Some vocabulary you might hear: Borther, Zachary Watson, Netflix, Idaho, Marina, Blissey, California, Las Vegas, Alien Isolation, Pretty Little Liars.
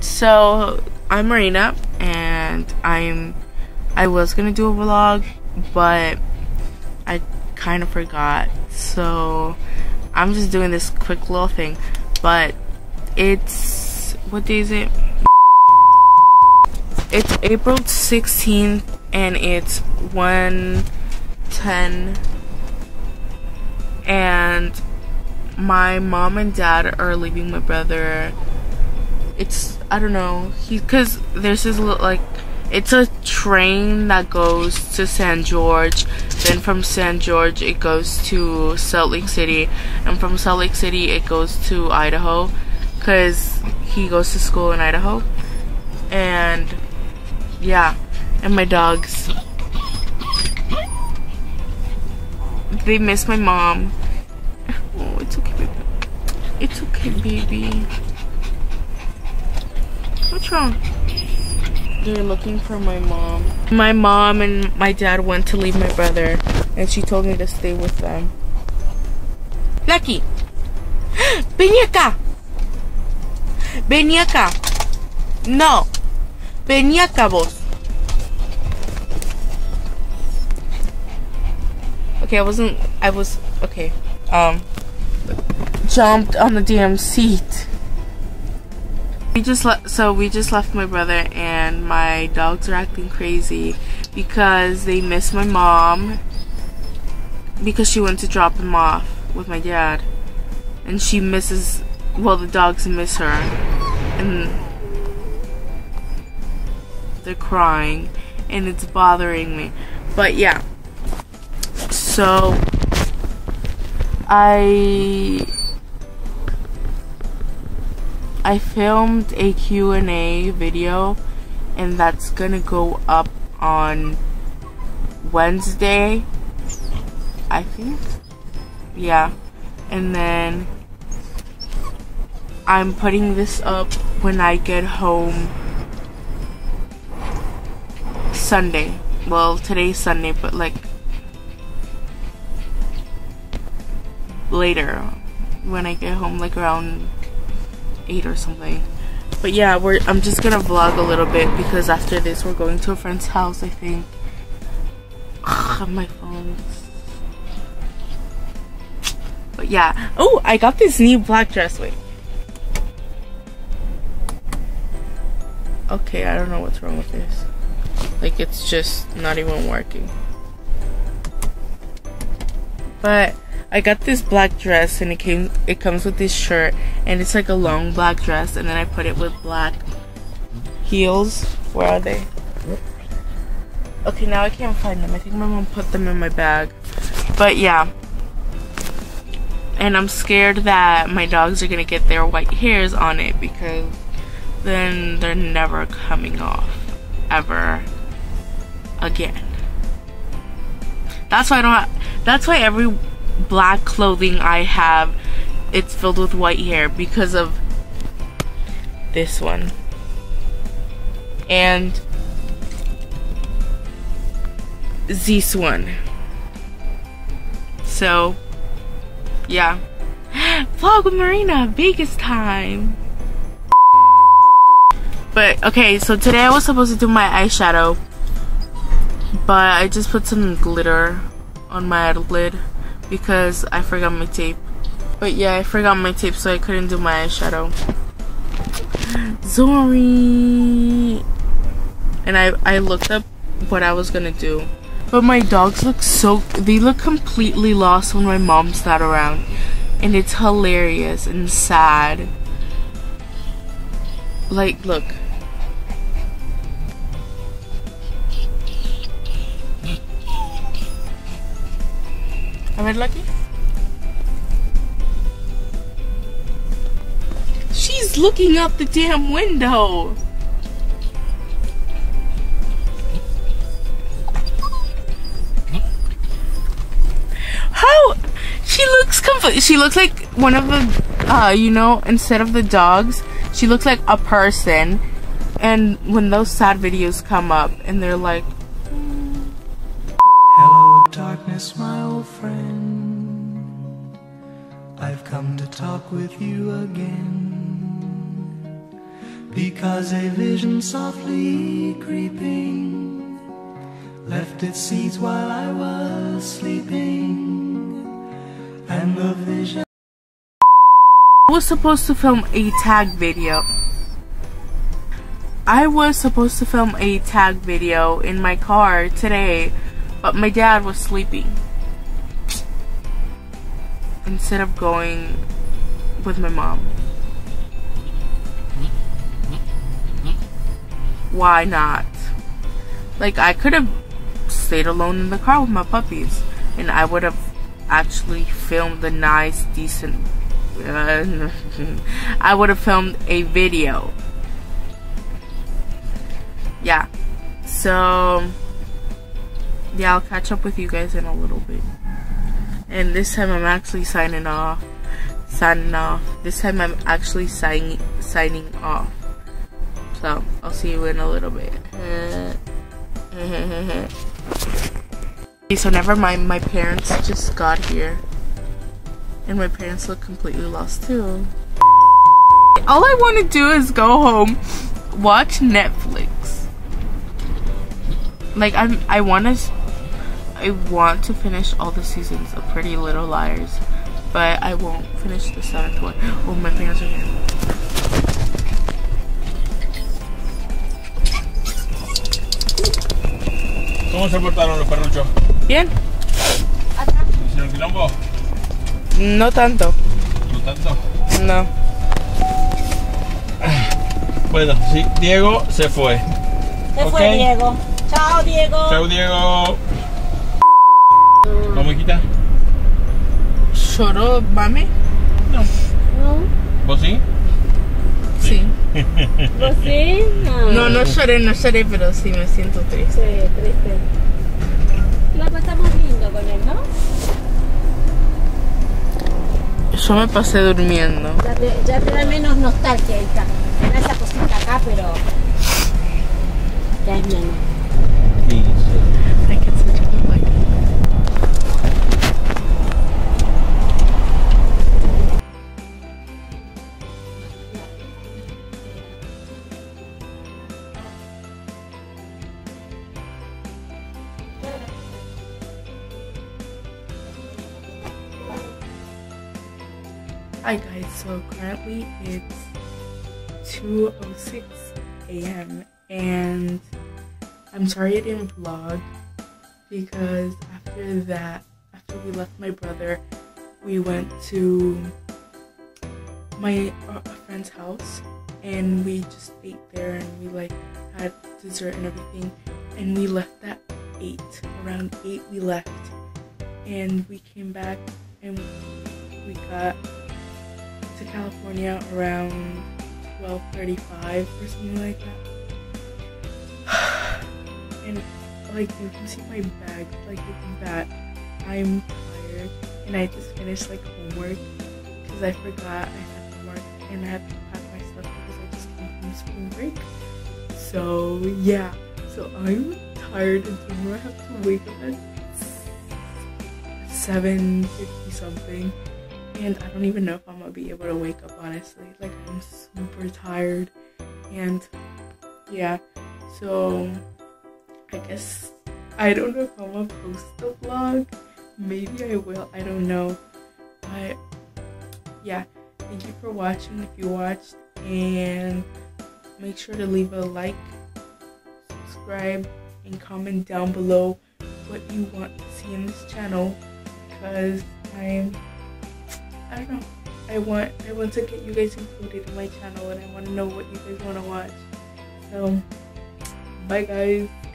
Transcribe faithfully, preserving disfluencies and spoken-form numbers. So I'm Marina, and I'm I was gonna do a vlog, but I kind of forgot. So I'm just doing this quick little thing. But it's, what day is it? It's April sixteenth, and it's one ten, and my mom and dad are leaving my brother. It's, I don't know, he, cause there's this little, like, it's a train that goes to San George, then from San George it goes to Salt Lake City, and from Salt Lake City it goes to Idaho, cause he goes to school in Idaho. And yeah, and my dogs, they miss my mom. Oh, it's okay, baby. It's okay, baby. What's wrong? They're looking for my mom. My mom and my dad went to leave my brother, and she told me to stay with them. Lucky! Benyaka! Benyaka! No! Benyaka vos! Okay, I wasn't, I was, okay. Um, jumped on the damn seat. We just le so we just left my brother, and my dogs are acting crazy because they miss my mom because she went to drop him off with my dad, and she misses. Well, the dogs miss her, and they're crying, and it's bothering me. But yeah, so. I I filmed a Q and A video, and that's gonna go up on Wednesday, I think. Yeah, and then I'm putting this up when I get home Sunday. Well, today's Sunday, but like later when I get home, like around eight or something. But yeah, we're I'm just gonna vlog a little bit because after this we're going to a friend's house, I think. Ugh, my phone. But yeah. Oh, I got this new black dress. Wait. Okay, I don't know what's wrong with this. Like, it's just not even working. But I got this black dress, and it came. It comes with this shirt, and it's like a long black dress, and then I put it with black heels. Where are they? Okay, now I can't find them. I think my mom put them in my bag. But yeah, and I'm scared that my dogs are gonna get their white hairs on it because then they're never coming off ever again. That's why I don't. Have, that's why every black clothing I have, it's filled with white hair, because of this one. And this one. So, yeah. Vlog with Marina, Vegas time! But, okay, so today I was supposed to do my eyeshadow, but I just put some glitter on my eyelid because I forgot my tape. But yeah, I forgot my tape, so I couldn't do my eyeshadow. Sorry. And I, I looked up what I was gonna do. But my dogs look so, they look completely lost when my mom's not around. And it's hilarious and sad. Like, look. Am I lucky? She's looking out the damn window. How? She looks complete. She looks like one of the, uh, you know, instead of the dogs, she looks like a person. And when those sad videos come up, and they're like, darkness, my old friend, I've come to talk with you again. because a vision softly creeping left its seeds while I was sleeping, and the vision... I was supposed to film a tag video. I was supposed to film a tag video in my car today, but my dad was sleeping. Instead of going with my mom. Why not? Like, I could have stayed alone in the car with my puppies, and I would have actually filmed a nice, decent... Uh, I would have filmed a video. Yeah. So... yeah, I'll catch up with you guys in a little bit. And this time I'm actually signing off. Signing off. This time I'm actually signing signing off. So I'll see you in a little bit. Okay, so never mind. My parents just got here, and my parents look completely lost too. All I want to do is go home, watch Netflix. Like I'm. I want to. I want to finish all the seasons of Pretty Little Liars, but I won't finish the seventh one. Oh, my parents are here. ¿Cómo se portaron los perruchos? Bien. ¿Hicieron quilombo? No tanto. ¿No tanto? No. Bueno, sí, Diego se fue. Se fue Diego. Chao, Diego. Chao, Diego. ¿Vamos, hijita? ¿Lloró, mami? No. ¿No? ¿Vos sí? Sí. ¿Vos sí? No. No, no lloré, no lloré, pero sí me siento triste. Sí, triste. La pasamos lindo con él, ¿no? Yo me pasé durmiendo. Ya te, ya te da menos nostalgia, hija. Tenés esa cosita acá, pero... ya es menos. Sí. Hi guys, so currently it's two oh six A M and I'm sorry I didn't vlog because after that, after we left my brother, we went to my uh, friend's house and we just ate there and we like had dessert and everything, and we left at eight, around eight we left, and we came back and we got to California around twelve thirty-five or something like that. And like you can see my bag, like looking back, I'm tired and I just finished like homework because I forgot I had homework and I had to pack my stuff because I just came from spring break. So yeah, so I'm tired and tomorrow I have to wake up at seven fifty something. And I don't even know if I'm gonna be able to wake up, honestly. Like, I'm super tired. And, yeah. So, I guess, I don't know if I'm gonna post the vlog. Maybe I will, I don't know. But, yeah. Thank you for watching if you watched. And make sure to leave a like, subscribe, and comment down below what you want to see in this channel. Because I'm... I don't know. I want I want to get you guys included in my channel and I want to know what you guys want to watch. So, bye guys.